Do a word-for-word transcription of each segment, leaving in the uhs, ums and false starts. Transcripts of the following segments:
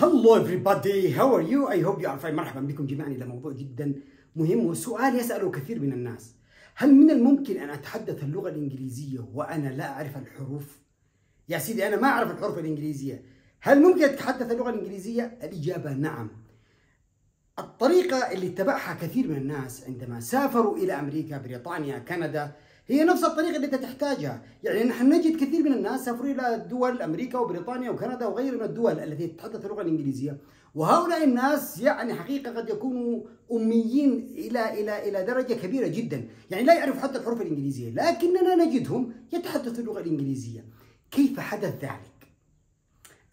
هلو everybody, how are you? I hope you are fine. مرحبا بكم جميعا إلى موضوع جدا مهم وسؤال يسأله كثير من الناس: هل من الممكن أن أتحدث اللغة الإنجليزية وأنا لا أعرف الحروف؟ يا سيدي أنا ما أعرف الحروف الإنجليزية، هل ممكن أتحدث اللغة الإنجليزية؟ الإجابة نعم. الطريقة اللي اتبعها كثير من الناس عندما سافروا إلى أمريكا، بريطانيا، كندا، هي نفس الطريقة اللي أنت تحتاجها. يعني نحن نجد كثير من الناس سافروا إلى دول أمريكا وبريطانيا وكندا وغيرها من الدول التي تتحدث اللغة الإنجليزية، وهؤلاء الناس يعني حقيقة قد يكونوا أميين إلى إلى إلى درجة كبيرة جدا، يعني لا يعرفوا حتى الحروف الإنجليزية، لكننا نجدهم يتحدثوا اللغة الإنجليزية. كيف حدث ذلك؟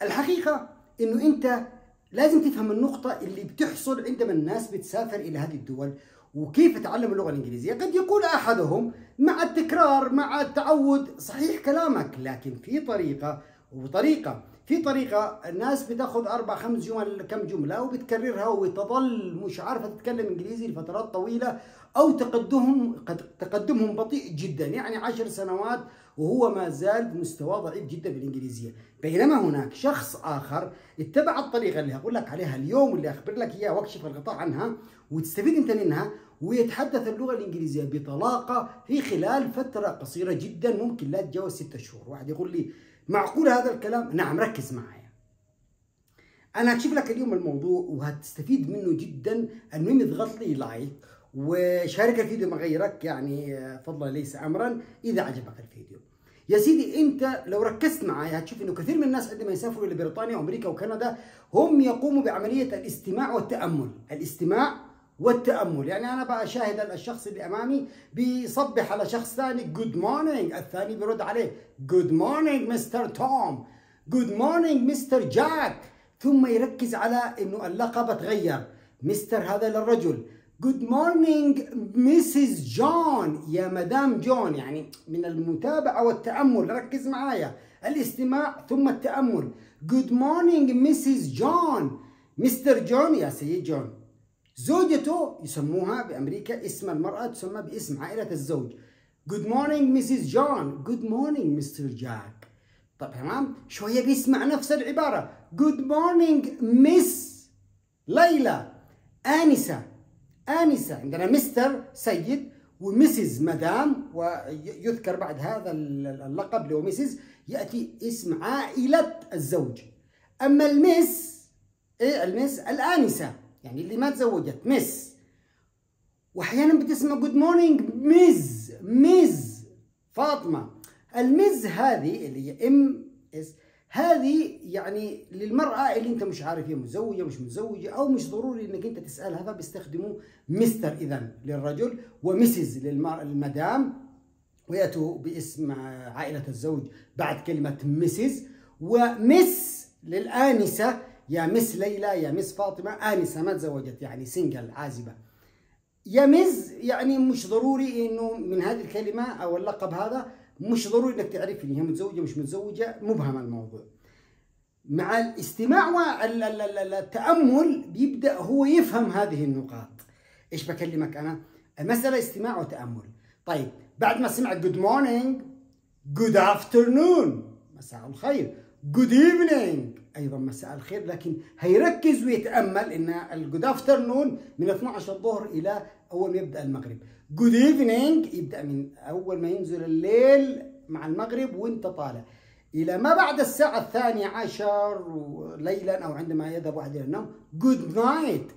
الحقيقة إنه أنت لازم تفهم النقطة اللي بتحصل عندما الناس بتسافر إلى هذه الدول وكيف تعلموا اللغة الإنجليزية. قد يقول أحدهم مع التكرار مع التعود صحيح كلامك، لكن في طريقة وطريقة في طريقة الناس بتاخذ أربع خمس جمل كم جملة وبتكررها وتظل مش عارفة تتكلم إنجليزي لفترات طويلة، أو تقدمهم تقدمهم بطيء جدا، يعني عشر سنوات وهو ما زال مستواه ضعيف جدا بالإنجليزية. بينما هناك شخص آخر اتبع الطريقة اللي هقول لك عليها اليوم، اللي أخبر لك إياها وأكشف الغطاء عنها وتستفيد أنت منها، ويتحدث اللغة الإنجليزية بطلاقة في خلال فترة قصيرة جدا ممكن لا تتجاوز ستة شهور. واحد يقول لي معقول هذا الكلام؟ نعم، ركز معايا. أنا هكشف لك اليوم الموضوع وهتستفيد منه جدا. المهم اضغط لي لايك وشارك الفيديو مع غيرك، يعني فضلا ليس أمرا إذا عجبك الفيديو. يا سيدي أنت لو ركزت معايا هتشوف إنه كثير من الناس عندما يسافروا إلى بريطانيا وأمريكا وكندا هم يقوموا بعملية الاستماع والتأمل، الاستماع والتأمل. يعني أنا بشاهد الشخص اللي أمامي بيصبح على شخص ثاني good morning، الثاني بيرد عليه good morning مستر توم، good morning مستر جاك، ثم يركز على إنه اللقب اتغير، مستر هذا للرجل، good morning مسز جون، يا مدام جون. يعني من المتابعة والتأمل، ركز معايا، الاستماع ثم التأمل. good morning مسز جون، مستر جون يا سيد جون. زوجته يسموها بأمريكا، اسم المرأة تسمى باسم عائلة الزوج. Good morning missus John. Good morning mister Jack. طب تمام؟ شوية بيسمع نفس العبارة. Good morning miss ليلى، آنسة آنسة. عندنا مستر سيد ومسز مدام، ويذكر بعد هذا اللقب اللي هو مسز يأتي اسم عائلة الزوج. أما المس إيه المس؟ الآنسة، يعني اللي ما تزوجت مس. واحيانا بتسمع جود مورنينج مز مز فاطمه. المز هذه اللي هي ام اس، هذه يعني للمراه اللي انت مش عارف هي مزوجه مش مزوجه، او مش ضروري انك انت تسالها، فبيستخدموا مستر اذا للرجل ومسز للمراه المدام، وياتوا باسم عائله الزوج بعد كلمه مسز. ومس للانسه، يا مس ليلى يا مس فاطمة، آنسة ما تزوجت يعني سنجل عازبة. يا مز يعني مش ضروري انه من هذه الكلمة او اللقب هذا مش ضروري انك تعرف ان هي متزوجة مش متزوجة، مبهم الموضوع. مع الاستماع والتأمل بيبدأ هو يفهم هذه النقاط. ايش بكلمك انا؟ المسألة استماع وتأمل. طيب بعد ما سمع جود مورنينج، جود افترنون مساء الخير، جود ايفنينج ايضا مساء الخير، لكن هيركز ويتامل ان الجود افترنون من اثني عشر الظهر الى اول ما يبدا المغرب، جود ايفنينج يبدا من اول ما ينزل الليل مع المغرب وانت طالع الى ما بعد الساعه الثانيه عشر ليلا او عندما يذهب واحد الى النوم، جود نايت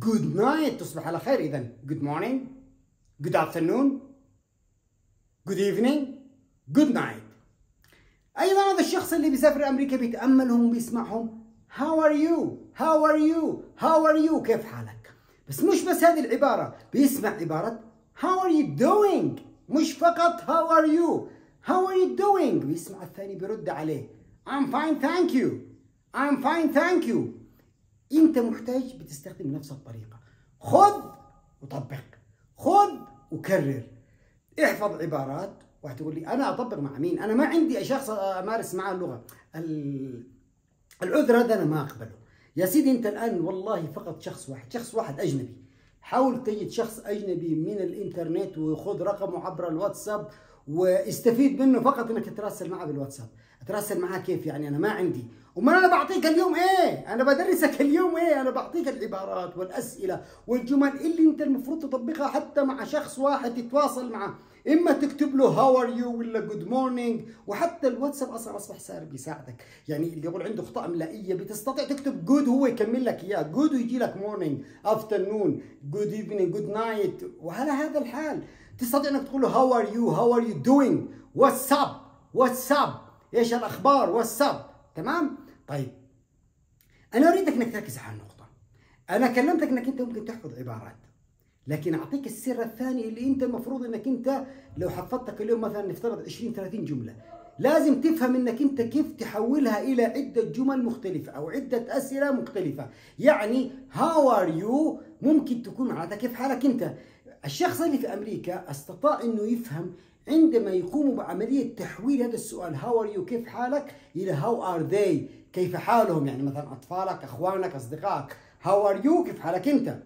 جود نايت تصبح على خير. اذا جود مورنينج، جود افترنون، جود ايفنينج، جود نايت. ايضا هذا الشخص اللي بيسافر امريكا بيتاملهم وبيسمعهم هاو ار يو هاو ار يو هاو ار يو، كيف حالك؟ بس مش بس هذه العباره، بيسمع عباره هاو ار يو دوينج، مش فقط هاو ار يو، هاو ار يو دوينج. بيسمع الثاني بيرد عليه I'm fine thank you I'm fine thank you. انت محتاج بتستخدم نفس الطريقه، خذ وطبق، خذ وكرر، احفظ عبارات. وهتقول لي أنا أطبق مع مين؟ أنا ما عندي شخص أمارس معاه اللغة. العذر هذا أنا ما أقبله. يا سيدي أنت الآن والله فقط شخص واحد، شخص واحد أجنبي. حاول تجد شخص أجنبي من الإنترنت وخذ رقمه عبر الواتساب واستفيد منه، فقط أنك تتراسل معه بالواتساب. أتراسل معاه كيف يعني؟ أنا ما عندي وما انا بعطيك اليوم ايه، انا بدرسك اليوم ايه، انا بعطيك العبارات والاسئله والجمل اللي انت المفروض تطبقها حتى مع شخص واحد تتواصل معه، اما تكتب له هاو ار يو ولا جود مورنينج، وحتى الواتساب اصلا اصبح صار بيساعدك، يعني اللي يقول عنده اخطاء املائيه بتستطيع تكتب جود هو يكمل لك اياه، جود ويجي لك مورنينج، افتر نون، جود ايفنينج، جود نايت، وعلى هذا الحال تستطيع انك تقول له هاو ار يو، هاو ار يو دوينج، واتساب، واتساب، ايش الاخبار، واتساب، تمام؟ طيب انا اريدك انك تركز على النقطه. انا كلمتك انك انت ممكن تحفظ عبارات، لكن اعطيك السر الثاني اللي انت المفروض انك انت لو حفظتك اليوم مثلا نفترض عشرين ثلاثين جمله، لازم تفهم انك انت كيف تحولها الى عده جمل مختلفه او عده اسئله مختلفه. يعني هاو ار يو ممكن تكون معناتها كيف حالك انت. الشخص اللي في امريكا استطاع انه يفهم عندما يقوموا بعمليه تحويل هذا السؤال هاو ار يو كيف حالك الى هاو ار ذي كيف حالهم، يعني مثلا اطفالك، اخوانك، اصدقائك، هاو ار يو كيف حالك انت،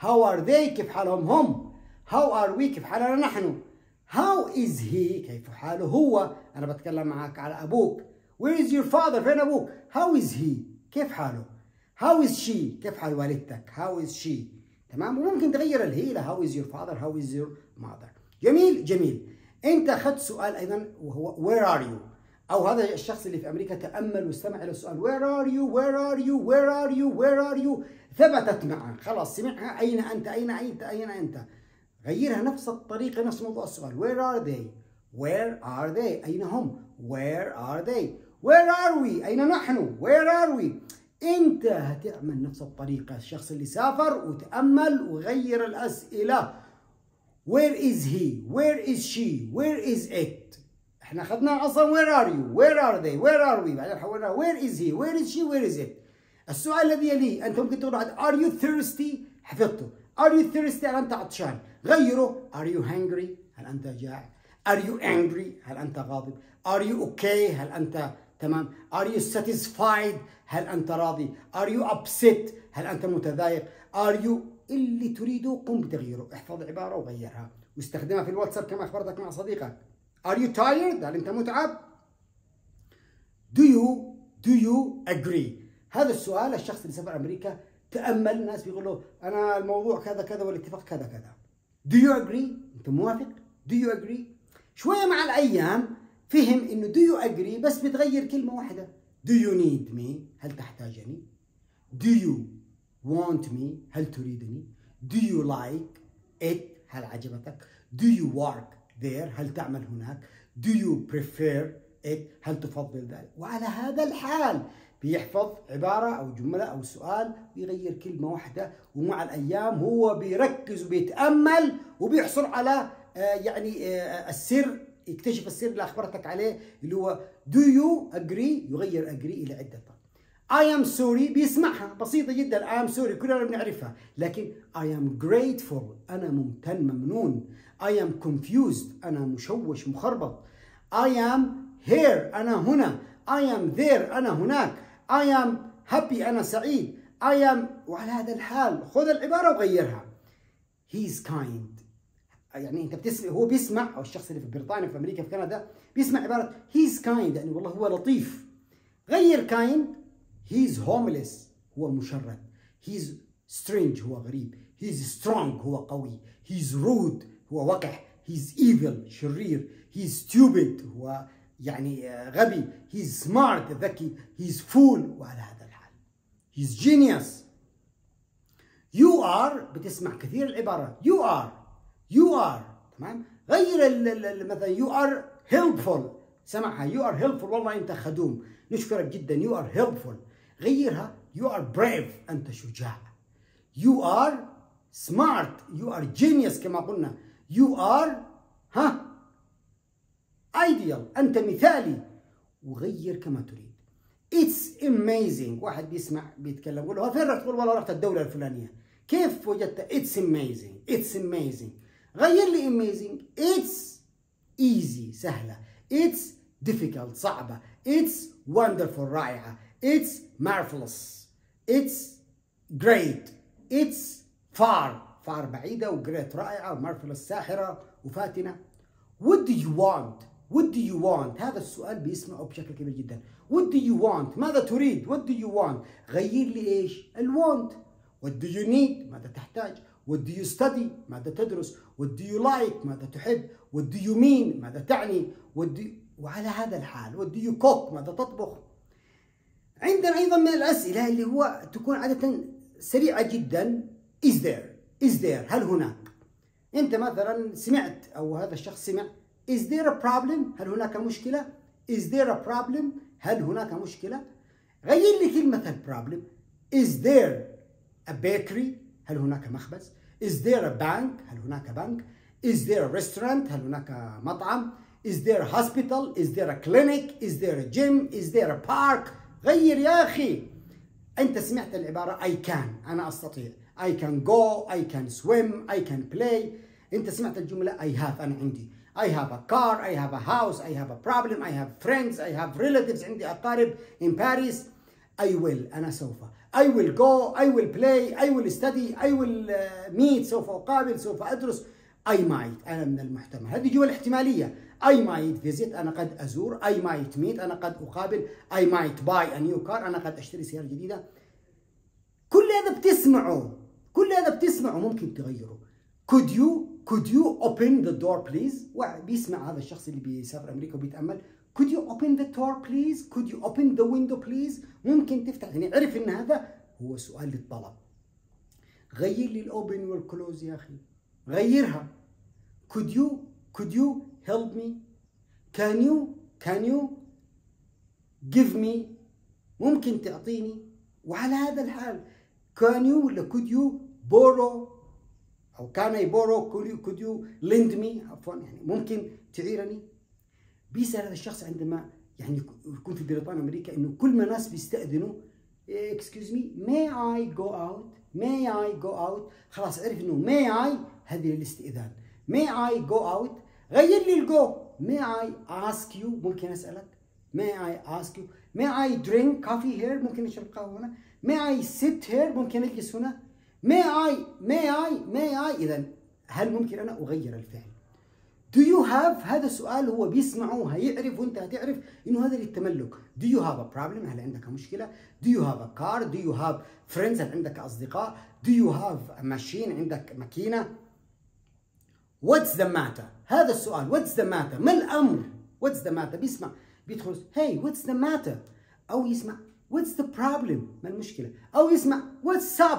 هاو ار ذي كيف حالهم هم، هاو ار وي كيف حالنا نحن، هاو از هي كيف حاله هو، انا بتكلم معك على ابوك، وير از يور فاذر فين ابوك، هاو از هي كيف حاله، هاو از شي كيف حال والدتك، هاو از شي، تمام؟ وممكن تغير الهي لهاو از يور فاذر، هاو از يور ماذر. جميل جميل. انت اخذت سؤال ايضا وهو وير ار يو، او هذا الشخص اللي في امريكا تامل واستمع الى السؤال وير ار يو، وير ار يو، وير ار يو، وير ار يو، ثبتت معه، خلاص سمعها، اين انت، اين انت، اين انت. غيرها نفس الطريقه، نفس موضوع السؤال، وير ار ذي، وير ار ذي اين هم، وير ار ذي، وير ار وي اين نحن، وير ار وي. انت هتعمل نفس الطريقه، الشخص اللي سافر وتامل وغير الاسئله، where is he, where is she, where is it. احنا اخذنا اصلا where are you, where are they, where are we، بعدين حولناها where is he, where is she, where is it. السؤال الذي يليه انت ممكن تقول are you thirsty، حفظته، are you thirsty، هل انت عطشان، غيره are you hungry، هل انت جاع، are you angry، هل انت غاضب، are you okay، هل انت تمام، are you satisfied، هل انت راضي، are you upset، هل انت متضايق، are you اللي تريده قم بتغييره، احفظ عبارة وغيرها واستخدمها في الواتساب كما أخبرتك مع صديقك. Are you tired؟ هل أنت متعب؟ Do you do you agree؟ هذا السؤال الشخص اللي سافر أمريكا تأمل، الناس بيقول له أنا الموضوع كذا كذا والاتفاق كذا كذا. Do you agree؟ أنت موافق؟ Do you agree؟ شوية مع الأيام فهم إنه do you agree بس بتغير كلمة واحدة. Do you need me؟ هل تحتاجني؟ Do you want me، هل تريدني، do you like it، هل عجبتك، do you work there، هل تعمل هناك، do you prefer it، هل تفضل ذلك. وعلى هذا الحال بيحفظ عبارة أو جملة أو سؤال بيغير كلمة واحدة، ومع الأيام هو بيركز وبيتأمل وبيحصل على آه يعني آه السر، يكتشف السر اللي أخبرتك عليه اللي هو do you agree، يغير agree إلى عدة طرق. I am sorry بيسمعها بسيطة جدا، I am sorry كلنا بنعرفها، لكن I am grateful أنا ممتن ممنون، I am confused أنا مشوش مخربط، I am here أنا هنا، I am there أنا هناك، I am happy أنا سعيد، I am. وعلى هذا الحال خذ العبارة وغيرها. He is kind، يعني انت بتسمع، هو بيسمع، أو الشخص اللي في بريطانيا في أمريكا في كندا بيسمع عبارة He is kind، يعني والله هو لطيف. غير kind، He is homeless، هو مشرد. He is strange، هو غريب. He is strong، هو قوي. He is rude، هو وقح. He is evil، شرير. He is stupid، هو يعني غبي. He is smart، ذكي. He is fool. وعلى هذا الحال He is genius. You are، بتسمع كثير العبارة You are You are، تمام؟ غير مثلا You are helpful، سمعها You are helpful، والله أنت خدوم، نشكرك جدا You are helpful. غيرها you are brave، أنت شجاع، you are smart، you are genius كما قلنا، you are ها ideal، أنت مثالي، وغير كما تريد. It's amazing، واحد بيسمع بيتكلم يقول له فين رحت، تقول والله رحت الدولة الفلانية، كيف وجدت؟ It's amazing، It's amazing، غير لي amazing، It's easy سهلة، It's difficult صعبة، It's wonderful رائعة، It's marvelous، It's great، It's far، far بعيدة، وgreat رائعة، وmarvelous ساحرة وفاتنة. What do you want؟ What do you want؟ هذا السؤال بيسمعه بشكل كبير جدا. What do you want؟ ماذا تريد؟ What do you want؟ غير لي ايش؟ الوانت. What do you need؟ ماذا تحتاج؟ What do you study؟ ماذا تدرس؟ What do you like؟ ماذا تحب؟ What do you mean؟ ماذا تعني؟ What do you... وعلى هذا الحال What do you cook؟ ماذا تطبخ؟ عندنا أيضا من الأسئلة اللي هو تكون عادة سريعة جدا. Is there؟ Is there؟ هل هناك؟ أنت مثلا سمعت أو هذا الشخص سمع Is there a problem؟ هل هناك مشكلة؟ Is there a problem؟ هل هناك مشكلة؟ غير لي كلمة problem. Is there a bakery؟ هل هناك مخبز؟ Is there a bank؟ هل هناك بنك؟ Is there a restaurant؟ هل هناك مطعم؟ Is there a hospital؟ Is there a clinic؟ Is there a gym؟ Is there a park؟ غير يا أخي. أنت سمعت العبارة I can، أنا أستطيع. I can go، I can swim، I can play. أنت سمعت الجملة I have، أنا عندي. I have a car, I have a house, I have a problem, I have friends, I have relatives، عندي أقارب in Paris. I will، أنا سوف. I will go, I will play, I will study, I will meet، سوف أقابل، سوف أدرس. I might، أنا من المحتمل. هذه جمل احتمالية. I might visit، أنا قد أزور. I might meet، أنا قد أقابل. I might buy a new car، أنا قد أشتري سيارة جديدة. كل هذا بتسمعه، كل هذا بتسمعه ممكن تغيره. Could you Could you open the door please؟ وبيسمع هذا الشخص اللي بيسافر أمريكا وبيتأمل. Could you open the door please؟ Could you open the window please؟ ممكن تفتح، يعني عرف إن هذا هو سؤال للطلب. غير لي الopen والclose يا أخي، غيرها. Could you Could you help me؟ Can you Can you give me؟ ممكن تعطيني. وعلى هذا الحال Can you ولا Could you borrow؟ أو كان يبورو could you lend me، عفوا يعني ممكن تعيرني. بيسأل هذا الشخص عندما يعني يكون في بريطانيا أمريكا إنه كل ما ناس بيستأذنوا excuse me may I go out may I go out، خلاص عرف إنه may I هذه الاستئذان. may I go out، غير لي الجو. may I ask you، ممكن أسألك. may I ask you، may I drink coffee here، ممكن أشرب قهوة هنا. may I sit here، ممكن أجلس هنا. may I may I may I إذا هل ممكن أنا أغير الفعل. do you have، هذا السؤال هو بيسمعه هيعرف وأنت هتعرف إنه هذا للتملك. do you have a problem؟ هل عندك مشكلة؟ do you have a car؟ do you have friends؟ هل عندك أصدقاء؟ do you have a machine؟ عندك ماكينة؟ what's the matter؟ هذا السؤال what's the matter، ما الأمر؟ what's the matter، بيسمع بيدخل hey what's the matter، أو يسمع what's the problem، ما المشكلة، أو يسمع what's up،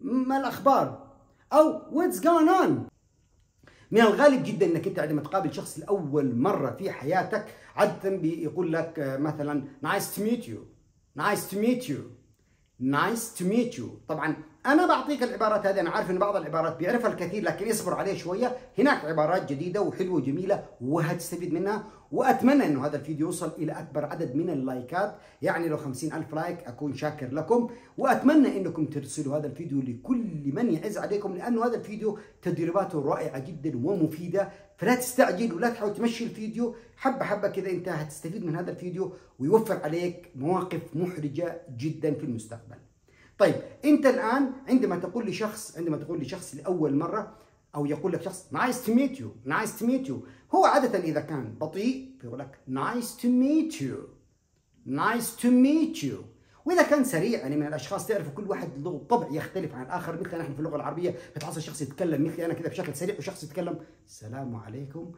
ما الأخبار، أو what's going on. من الغالب جدا أنك أنت عندما تقابل شخص لأول مرة في حياتك عادة بيقول لك مثلا nice to meet you nice to meet you nice to meet you. طبعا أنا بعطيك العبارات هذه، أنا عارف أن بعض العبارات بيعرفها الكثير لكن اصبر عليه شوية، هناك عبارات جديدة وحلوة وجميلة وهتستفيد منها. وأتمنى أنه هذا الفيديو يوصل إلى أكبر عدد من اللايكات، يعني لو خمسين ألف لايك أكون شاكر لكم. وأتمنى أنكم ترسلوا هذا الفيديو لكل من يعز عليكم، لأنه هذا الفيديو تدريباته رائعة جدا ومفيدة، فلا تستعجل ولا تحاول تمشي الفيديو حبة حبة كذا، أنت هتستفيد من هذا الفيديو ويوفر عليك مواقف محرجة جدا في المستقبل. طيب انت الان عندما تقول لشخص عندما تقول لشخص لاول مره، او يقول لك شخص nice to meet you nice to meet you، هو عاده اذا كان بطيء بيقول لك nice to meet you nice to meet you، واذا كان سريع يعني من الاشخاص تعرف كل واحد له طبع يختلف عن الاخر. مثل نحن في اللغه العربيه بتحصل شخص يتكلم مثلي انا كذا بشكل سريع، وشخص يتكلم السلام عليكم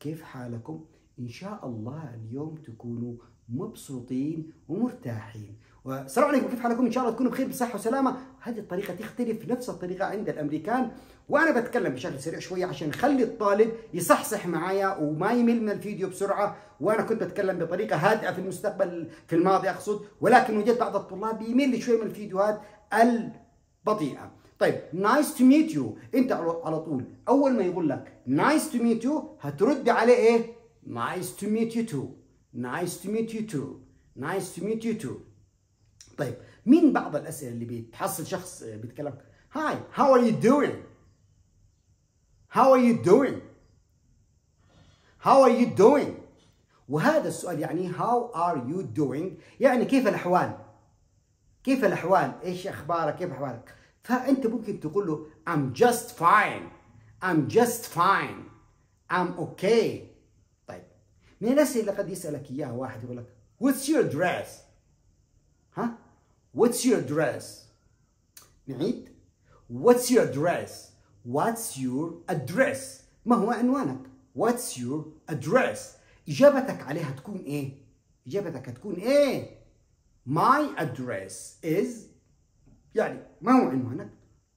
كيف حالكم، ان شاء الله اليوم تكونوا مبسوطين ومرتاحين، والسلام عليكم كيف حالكم ان شاء الله تكونوا بخير بصحه وسلامه. هذه الطريقه تختلف نفس الطريقه عند الامريكان، وانا بتكلم بشكل سريع شويه عشان اخلي الطالب يصحصح معايا وما يمل من الفيديو بسرعه. وانا كنت بتكلم بطريقه هادئه في المستقبل في الماضي اقصد، ولكن وجدت بعض الطلاب يمل شويه من الفيديوهات البطيئه. طيب nice to meet you، انت على طول اول ما يقول لك nice to meet you هترد عليه ايه؟ nice to meet you too nice to meet you too nice to meet you too. طيب مين بعض الأسئلة اللي بتحصل شخص بيتكلم Hi how are you doing how are you doing how are you doing، وهذا السؤال يعني how are you doing يعني كيف الأحوال كيف الأحوال إيش أخبارك كيف أحوالك. فأنت ممكن تقول له I'm just fine I'm just fine I'm okay. من الأسئلة اللي قد يسألك إياها واحد يقول لك What's your dress؟ ها؟ What's your dress؟ نعيد What's your dress؟ What's your address؟ ما هو عنوانك؟ What's your address؟ إجابتك عليها تكون إيه؟ إجابتك هتكون إيه؟ My address is يعني ما هو عنوانك؟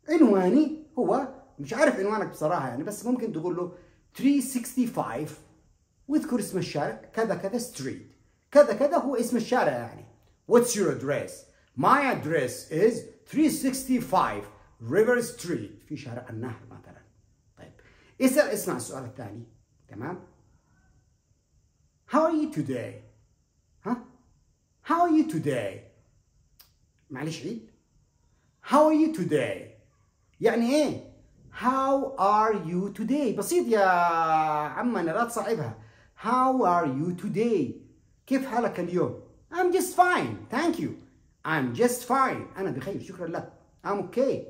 عنواني هو مش عارف عنوانك بصراحة يعني بس ممكن تقول له ثلاثمائة وخمسة وستين واذكر اسم الشارع كذا كذا ستريت كذا كذا هو اسم الشارع يعني What's your address? My address is ثلاثمائة وخمسة وستين River Street في شارع النهر مثلا. طيب اسأل اسمع السؤال الثاني تمام؟ How are you today? ها؟ How are you today? معلش عيد How are you today? يعني ايه؟ How are you today? بسيط يا عمنا لا تصعبها. How are you today? كيف حالك اليوم؟ I'm just fine. Thank you. I'm just fine. أنا بخير شكرا لك. I'm okay.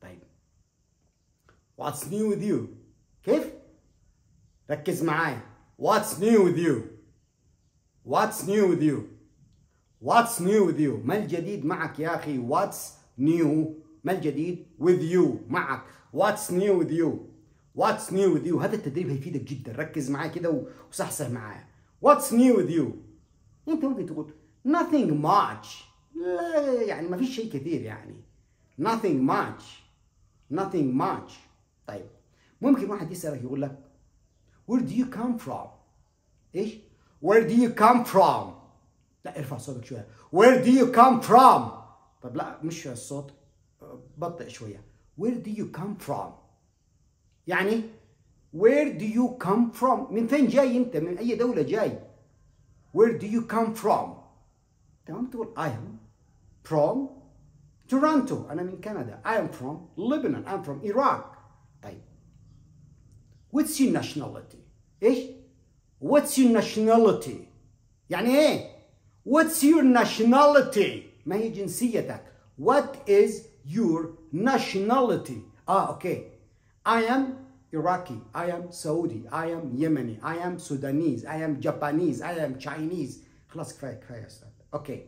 طيب. What's new with you? كيف؟ ركز معايا. What's new with you? What's new with you? What's new with you? ما الجديد معك يا أخي؟ What's new? ما الجديد with you معك. What's new with you? What's new with you? هذا التدريب هيفيدك جدا. ركز معايا كده وصحصح معايا. What's new with you? أنت ممكن تقول nothing much. لا يعني ما فيش شيء كثير يعني. Nothing much. Nothing much. طيب ممكن واحد يسألك يقول لك Where do you come from? إيش؟ Where do you come from? لا ارفع صوتك شوية. Where do you come from? طب لا مش الصوت بطئ شوية. Where do you come from? يعني where do you come from? من فين جاي أنت؟ من أي دولة جاي؟ Where do you come from? تمام تقول I am from Toronto. أنا من كندا. I am from Lebanon. I am from Iraq. طيب. What's your nationality? إيش؟ What's your nationality? يعني إيه؟ What's your nationality? ما هي جنسيتك؟ What is your nationality? Ah, okay. I am Iraqi. I am Saudi. I am Yemeni. I am Sudanese. I am Japanese. I am Chinese. خلاص كفاية كفاية يا أستاذ. Okay.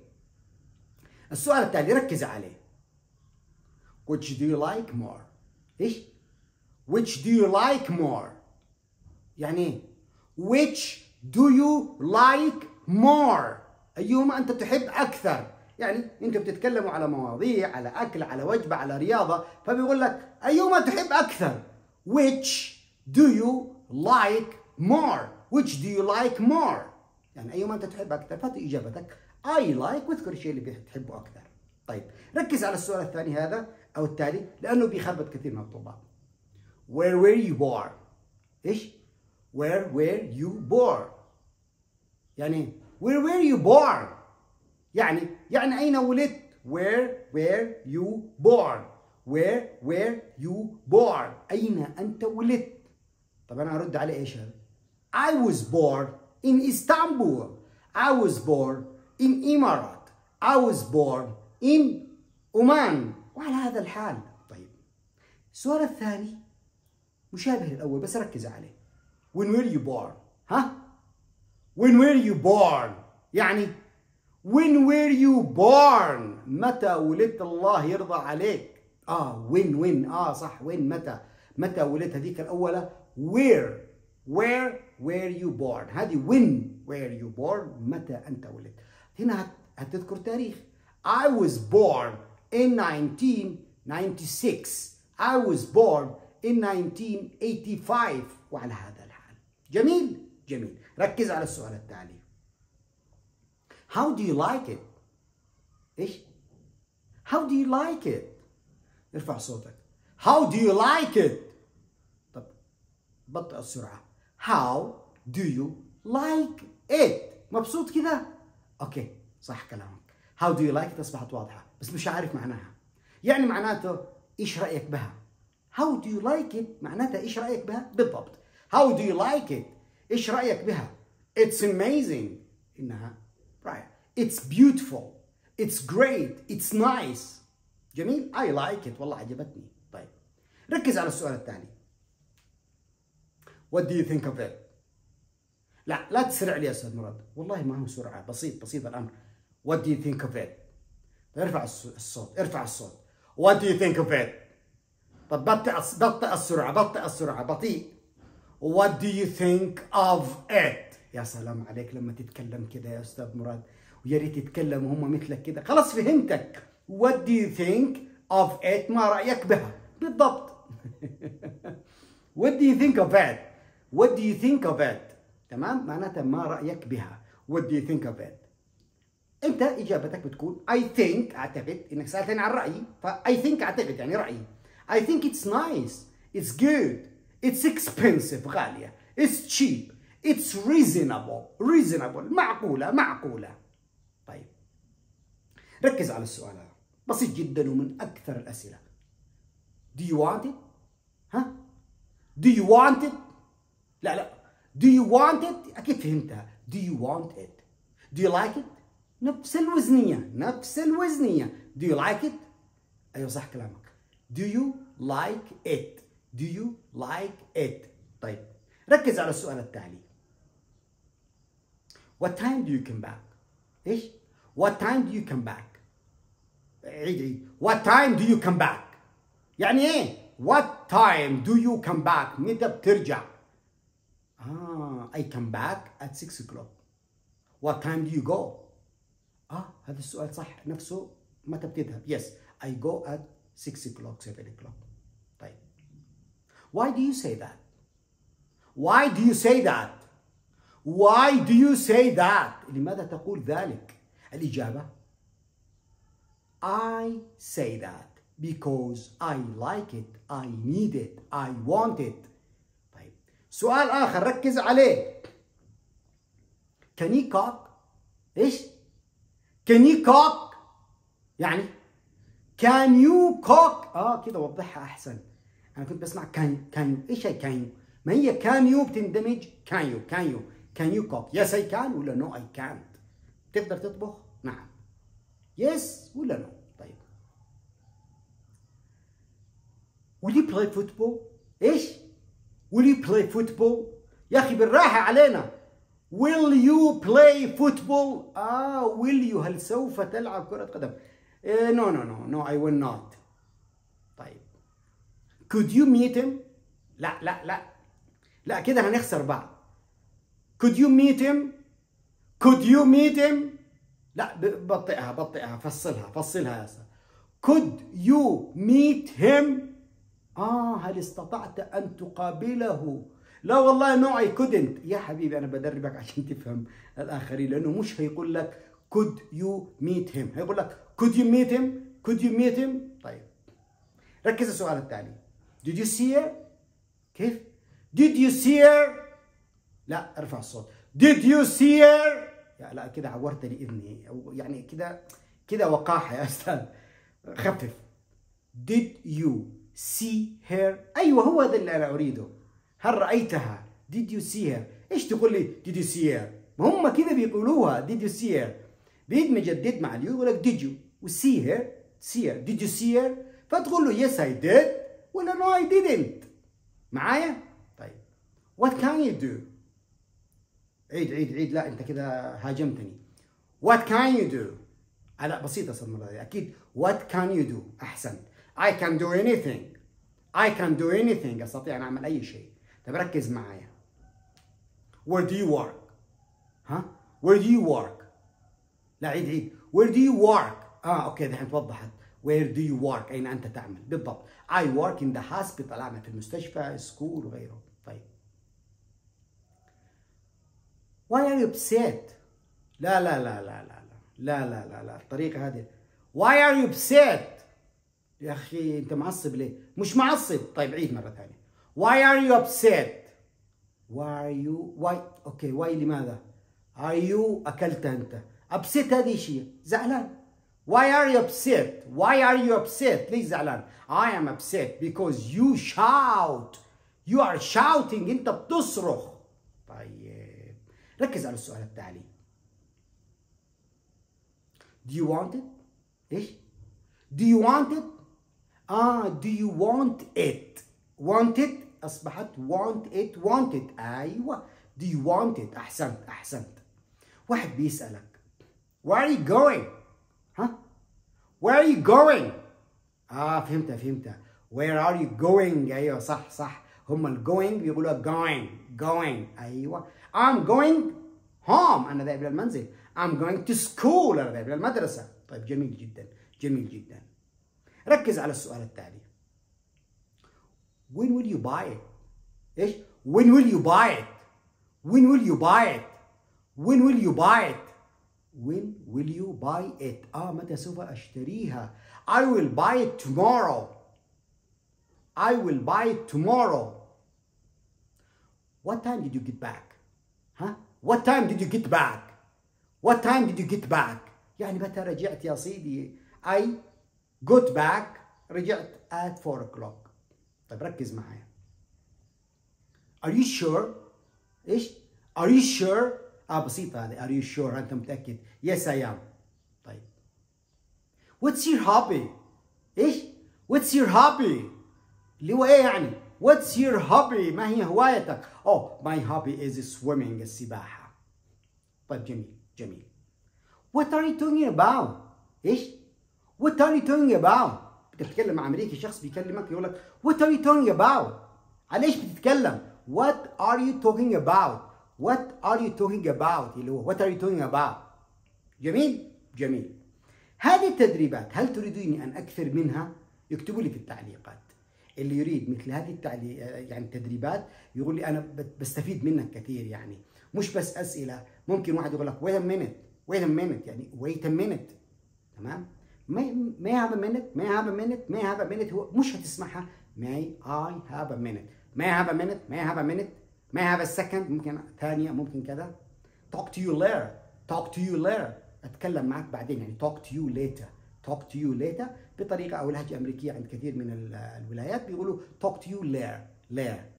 السؤال التالي ركز عليه. Which do you like more? إيش؟ Which do you like more? يعني Which do you like more? أيهما أنت تحب أكثر؟ يعني انتوا بتتكلموا على مواضيع على اكل على وجبه على رياضه فبيقول لك ايهما تحب اكثر؟ Which do you like more? Which do you like more? يعني ايهما انت تحب اكثر؟ فاتي اجابتك I like واذكر الشيء اللي بتحبه اكثر. طيب ركز على السؤال الثاني هذا او التالي لانه بيخربط كثير من الطلاب. Where were you born? ايش؟ Where were you born? يعني Where were you born? يعني يعني أين ولدت؟ Where were you born? Where were you born? أين أنت ولدت؟ طب أنا هرد على إيش هذا؟ I was born in Istanbul. I was born in Emirate. I was born in Oman. وعلى هذا الحال. طيب السؤال الثاني مشابه للأول بس ركز عليه. When were you born? ها؟ When were you born? يعني When were you born? متى ولدت الله يرضى عليك؟ آه when when آه صح when متى متى ولدت هذيك الأولى where where were you born هذه when were you born متى أنت ولدت هنا هتذكر تاريخ I was born in nineteen ninety-six I was born in nineteen eighty-five وعلى هذا الحال جميل جميل ركز على السؤال التالي How do you like it? إيش؟ How do you like it? ارفع صوتك. How do you like it? طب بطئ السرعة. How do you like it? مبسوط كذا؟ أوكي صح كلامك. How do you like it أصبحت واضحة بس مش عارف معناها. يعني معناته إيش رأيك بها؟ How do you like it? معناتها إيش رأيك بها؟ بالضبط. How do you like it? إيش رأيك بها؟ It's amazing. إنها It's beautiful. It's great. It's nice. جميل. I like it. والله عجبتني. طيب. ركز على السؤال الثاني. What do you think of it? لا لا تسرع لي يا استاذ مراد، والله ما هو سرعه، بسيط بسيط الامر. What do you think of it؟ ارفع الصوت، ارفع الصوت. What do you think of it؟ طب بطئ بطئ السرعه، بطئ السرعه، بطيء. What do you think of it؟ يا سلام عليك لما تتكلم كده يا استاذ مراد، ويا ريت يتكلم وهم مثلك كده. خلاص فهمتك. What do you think of it؟ ما رايك بها؟ بالضبط. What do you think of it؟ What do you think of it؟ تمام؟ معناتها ما رأيك بها. What do you think of it؟ أنت إجابتك بتكون I think، أعتقد إنك سألتني عن رأيي، فI think أعتقد يعني رأيي. I think it's nice، it's good، it's expensive غالية، it's cheap، it's reasonable، reasonable معقولة معقولة. طيب ركز على السؤال هذا، بسيط جدا ومن أكثر الأسئلة. Do you want it؟ ها؟ Do you want it؟ لا لا Do you want it؟ أكيد فهمتها. Do you want it؟ Do you like it؟ نفس الوزنية، نفس الوزنية. Do you like it؟ أيوه صح كلامك. Do you like it؟ Do you like it؟ طيب ركز على السؤال التالي. What time do you come back؟ إيش؟ What time do you come back؟ عيد عيد. What time do you come back؟ يعني إيه؟ What time do you come back؟ متى بترجع؟ آه I come back at six o'clock. What time do you go؟ آه هذا السؤال صح نفسه متى بتذهب؟ Yes I go at six o'clock seven o'clock. طيب Why do you say that؟ Why do you say that؟ Why do you say that؟ لماذا تقول ذلك؟ الإجابة I say that because I like it, I need it, I want it. سؤال آخر ركز عليه. Can you cook؟ إيش؟ Can you cook؟ يعني Can you cook؟ آه كده وضحها أحسن. أنا كنت بسمع can can إيش هي can you؟ ما هي can you بتندمج can you can you can you cook؟ Yes I can ولا no I can't. تقدر تطبخ؟ نعم. Yes ولا no. طيب. Will you play football؟ إيش؟ Will you play football؟ يا أخي بالراحة علينا. Will you play football؟ آه will you هل سوف تلعب كرة قدم؟ إيه no no no no I will not. طيب. Could you meet him؟ لا لا لا لا كده هنخسر بعض. Could you meet him؟ Could you meet him؟ لا بطئها بطئها فصلها فصلها يا أستاذ. Could you meet him؟ آه هل استطعت أن تقابله؟ لا والله نو أي كودنت. يا حبيبي أنا بدربك عشان تفهم الآخرين، لأنه مش هيقول لك could you meet him، هيقول لك could you meet him؟ could you meet him؟ طيب ركز السؤال التالي. Did you see her؟ كيف؟ Did you see her؟ لا ارفع الصوت. Did you see her؟ لا لا كده عورتني إذني، يعني كده كده وقاحة يا أستاذ، خفف. Did you see her؟ ايوه هو هذا اللي انا اريده. هل رايتها؟ did you see her؟ ايش تقول لي did you see her؟ ما هم كذا بيقولوها did you see her، بيدمج الديد مع اليو يقول لك did you و see her see her did you see her، فتقول له yes I did ولا no I didn't. معايا؟ طيب what can you do؟ عيد عيد عيد لا انت كذا هاجمتني. what can you do؟ لا بسيطه صدمه اكيد. what can you do؟ احسنت. I can do anything. I can do anything. أستطيع أن أعمل أي شيء. طب ركز معايا. Where do you work؟ ها؟ Where do you work؟ لا عيد عيد. Where do you work؟ آه أوكي دحين توضحت. Where do you work؟ أين أنت تعمل؟ بالضبط. I work in the hospital. أعمل في المستشفى، سكول وغيره. طيب. Why are you upset؟ لا لا لا لا لا لا لا لا لا الطريقة هذه. Why are you upset؟ يا أخي أنت معصب ليه؟ مش معصب. طيب عيد مرة ثانية. Why are you upset؟ Why are you why أوكي why لماذا؟ Are you أكلت أنت؟ upset هذه شيء زعلان. Why are you upset؟ Why are you upset؟ ليش زعلان؟ I am upset because you shout. You are shouting. أنت بتصرخ. طيب ركز على السؤال التالي. Do you want it؟ إيش؟ Do you want it؟ آه do you want it؟ want it أصبحت want it want it. أيوه Do you want it? أحسنت أحسنت. واحد بيسألك Where are you going؟ ها؟ Where are you going؟ آه فهمتها فهمتها. Where are you going؟ أيوه صح صح. هما ال going بيقولوا going going. أيوه I'm going home. أنا ذاهب إلى المنزل. I'm going to school. أنا ذاهب إلى المدرسة. طيب جميل جدا جميل جدا. ركز على السؤال التالي. When will you buy it? إيش؟ When will you buy it? When will you buy it? When will you buy it? When will you buy it? آه متى سوف أشتريها؟ I will buy it tomorrow. I will buy it tomorrow. What time did you get back? ها؟ What time did you get back? What time did you get back? يعني متى رجعت يا سيدي؟ I got back رجعت at four o'clock. طيب ركز معايا. Are you sure? إيش؟ Are you sure؟ آه بسيطة هذه. Are you sure؟ أنت متأكد؟ Yes I am. طيب. What's your hobby؟ إيش؟ What's your hobby؟ اللي هو إيه يعني؟ What's your hobby؟ ما هي هوايتك؟ Oh my hobby is swimming السباحة. طيب جميل جميل. What are you talking about؟ إيش؟ What are you talking about؟ بتتكلم مع أمريكي شخص بيكلمك يقول لك What are you talking about؟ على إيش بتتكلم؟ What are you talking about? What are you talking about? اللي هو What are you talking about? جميل؟ جميل. هذه التدريبات هل تريدوني أن أكثر منها؟ اكتبوا لي في التعليقات. اللي يريد مثل هذه التعلي... يعني التدريبات يقول لي أنا بستفيد منك كثير يعني. مش بس أسئلة، ممكن واحد يقول لك wait a minute, wait a minute يعني wait a minute. تمام؟ may, may I have a minute, may I have a minute, may I have a minute هو مش هتسمعها may I have a minute. May I have a minute? May I have a minute? May I have a second? ممكن ثانية ممكن كذا. Talk to you later. Talk to you later. أتكلم معك بعدين يعني talk to you later. Talk to you later بطريقة أو لهجة أمريكية عند كثير من الولايات بيقولوا talk to you later later